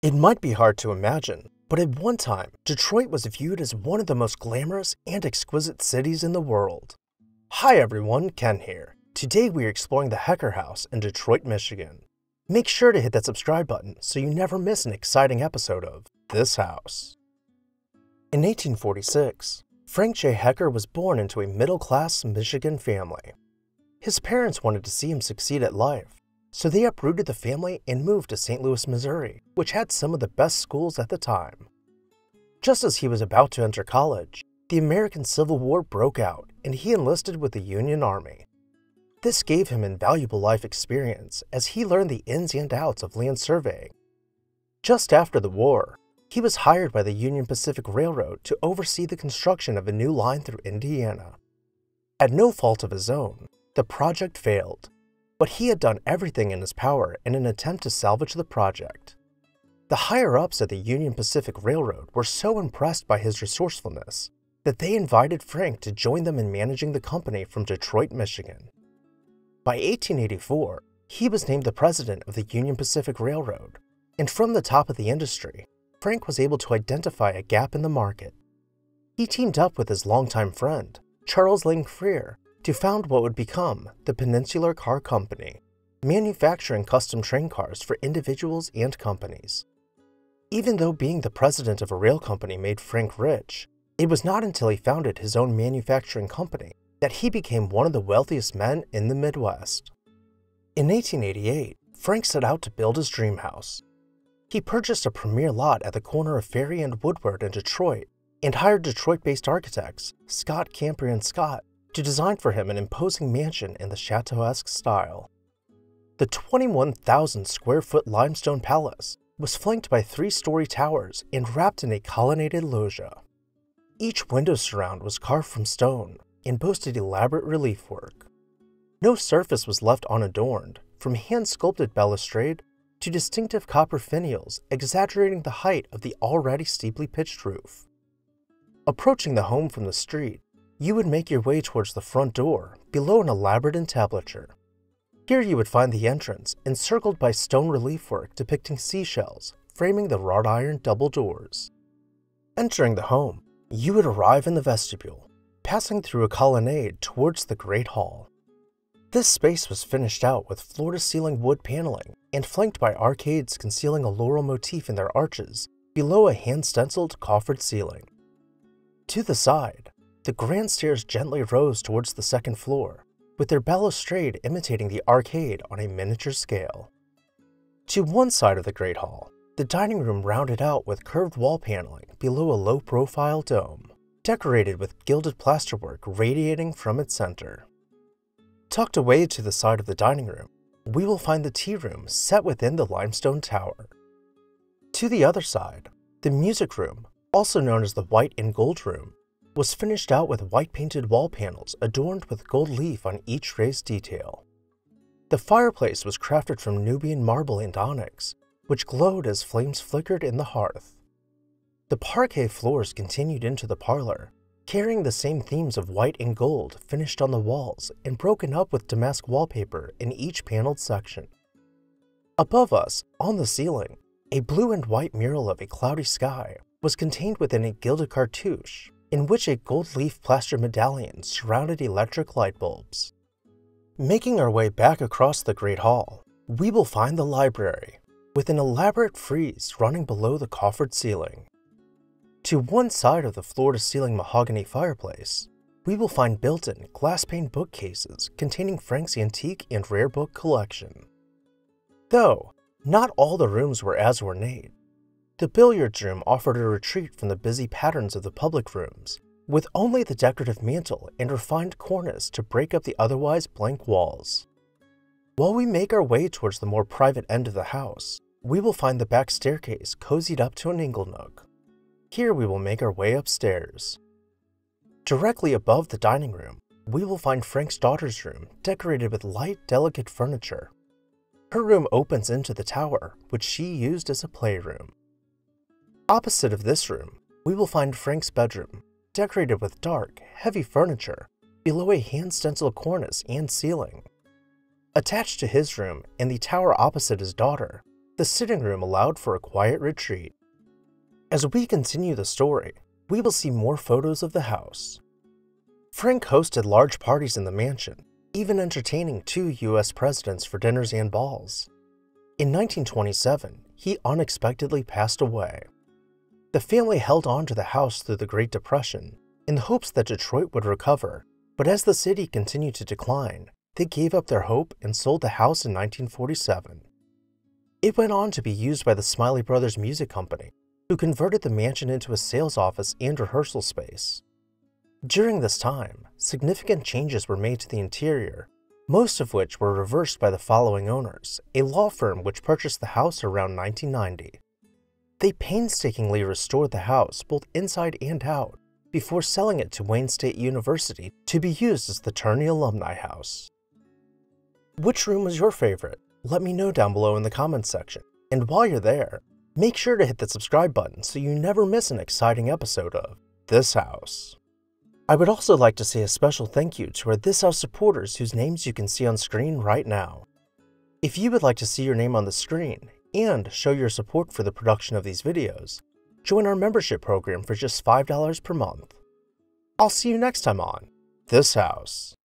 It might be hard to imagine, but at one time, Detroit was viewed as one of the most glamorous and exquisite cities in the world. Hi everyone, Ken here. Today we are exploring the Hecker House in Detroit, Michigan. Make sure to hit that subscribe button so you never miss an exciting episode of This House. In 1846, Frank J. Hecker was born into a middle-class Michigan family. His parents wanted to see him succeed at life, so they uprooted the family and moved to St. Louis, Missouri, which had some of the best schools at the time. Just as he was about to enter college, the American Civil War broke out and he enlisted with the Union Army. This gave him invaluable life experience as he learned the ins and outs of land surveying. Just after the war, he was hired by the Union Pacific Railroad to oversee the construction of a new line through Indiana. At no fault of his own, the project failed, but he had done everything in his power in an attempt to salvage the project. The higher-ups at the Union Pacific Railroad were so impressed by his resourcefulness that they invited Frank to join them in managing the company from Detroit, Michigan. By 1884, he was named the president of the Union Pacific Railroad, and from the top of the industry, Frank was able to identify a gap in the market. He teamed up with his longtime friend, Charles Ling Freer, to found what would become the Peninsular Car Company, manufacturing custom train cars for individuals and companies. Even though being the president of a rail company made Frank rich, it was not until he founded his own manufacturing company that he became one of the wealthiest men in the Midwest. In 1888, Frank set out to build his dream house. He purchased a premier lot at the corner of Ferry and Woodward in Detroit and hired Detroit-based architects Scott Camper and Scott to design for him an imposing mansion in the chateau-esque style. The 21,000-square-foot limestone palace was flanked by three-story towers and wrapped in a colonnaded loggia. Each window surround was carved from stone and boasted elaborate relief work. No surface was left unadorned, from hand-sculpted balustrade to distinctive copper finials exaggerating the height of the already steeply pitched roof. Approaching the home from the street, you would make your way towards the front door below an elaborate entablature. Here you would find the entrance encircled by stone relief work depicting seashells framing the wrought iron double doors. Entering the home, you would arrive in the vestibule, passing through a colonnade towards the Great Hall. This space was finished out with floor-to-ceiling wood paneling and flanked by arcades concealing a laurel motif in their arches below a hand-stenciled coffered ceiling. To the side, the grand stairs gently rose towards the second floor, with their balustrade imitating the arcade on a miniature scale. To one side of the Great Hall, the dining room rounded out with curved wall paneling below a low-profile dome, decorated with gilded plasterwork radiating from its center. Tucked away to the side of the dining room, we will find the tea room set within the limestone tower. To the other side, the music room, also known as the white and gold room, was finished out with white painted wall panels adorned with gold leaf on each raised detail. The fireplace was crafted from Nubian marble and onyx, which glowed as flames flickered in the hearth. The parquet floors continued into the parlor, carrying the same themes of white and gold finished on the walls and broken up with damask wallpaper in each paneled section. Above us, on the ceiling, a blue and white mural of a cloudy sky was contained within a gilded cartouche in which a gold leaf plaster medallion surrounded electric light bulbs. Making our way back across the Great Hall, we will find the library, with an elaborate frieze running below the coffered ceiling. To one side of the floor-to-ceiling mahogany fireplace, we will find built-in glass-paned bookcases containing Frank's antique and rare book collection. Though, not all the rooms were as ornate. The billiards room offered a retreat from the busy patterns of the public rooms, with only the decorative mantel and refined cornice to break up the otherwise blank walls. While we make our way towards the more private end of the house, we will find the back staircase cozied up to an ingle nook. Here we will make our way upstairs. Directly above the dining room, we will find Frank's daughter's room decorated with light, delicate furniture. Her room opens into the tower, which she used as a playroom. Opposite of this room, we will find Frank's bedroom, decorated with dark, heavy furniture below a hand-stenciled cornice and ceiling. Attached to his room, in the tower opposite his daughter, the sitting room allowed for a quiet retreat. As we continue the story, we will see more photos of the house. Frank hosted large parties in the mansion, even entertaining 2 U.S. presidents for dinners and balls. In 1927, he unexpectedly passed away. The family held on to the house through the Great Depression in the hopes that Detroit would recover, but as the city continued to decline, they gave up their hope and sold the house in 1947. It went on to be used by the Smiley Brothers Music Company, who converted the mansion into a sales office and rehearsal space. During this time, significant changes were made to the interior, most of which were reversed by the following owners, a law firm which purchased the house around 1990. They painstakingly restored the house both inside and out before selling it to Wayne State University to be used as the Tourney Alumni House. Which room was your favorite? Let me know down below in the comments section. And while you're there, make sure to hit that subscribe button so you never miss an exciting episode of This House. I would also like to say a special thank you to our This House supporters whose names you can see on screen right now. If you would like to see your name on the screen and show your support for the production of these videos, join our membership program for just $5 per month. I'll see you next time on This House.